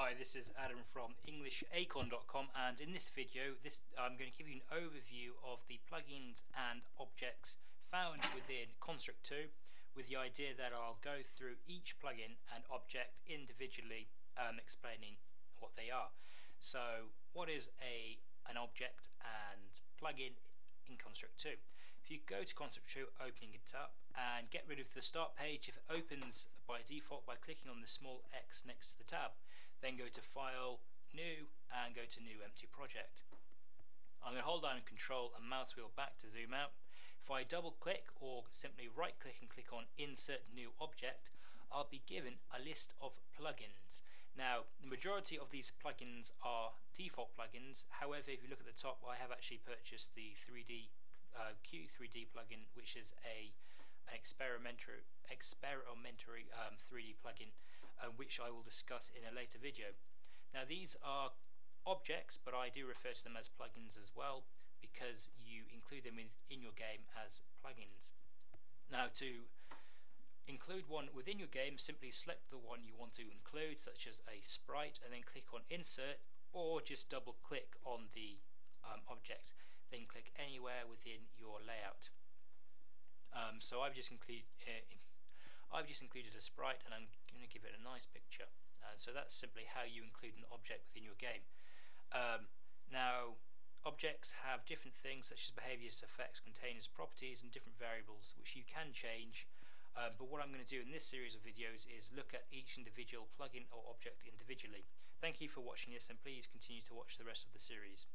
Hi, this is Adam from englishacorn.com, and in this video I'm going to give you an overview of the plugins and objects found within Construct 2, with the idea that I'll go through each plugin and object individually, explaining what they are. So what is an object and plugin in Construct 2? If you go to Construct 2, opening it up, and get rid of the start page if it opens by default by clicking on the small X next to the tab, then go to File, New, and go to New Empty Project. I'm going to hold down Control and mouse wheel back to zoom out. If I double click or simply right click and click on Insert New Object, I'll be given a list of plugins. Now, the majority of these plugins are default plugins. However, if you look at the top, I have actually purchased the q3d plugin, which is an experimentary 3D plugin, which I will discuss in a later video. Now, these are objects, but I do refer to them as plugins as well, because you include them in your game as plugins. Now, to include one within your game, simply select the one you want to include, such as a sprite, and then click on Insert, or just double click on the object, then click anywhere within your layout. So I've just included a sprite, and I'm going to give it a nice picture. So that's simply how you include an object within your game. Now, objects have different things such as behaviors, effects, containers, properties, and different variables which you can change. But what I'm going to do in this series of videos is look at each individual plugin or object individually. Thank you for watching this, and please continue to watch the rest of the series.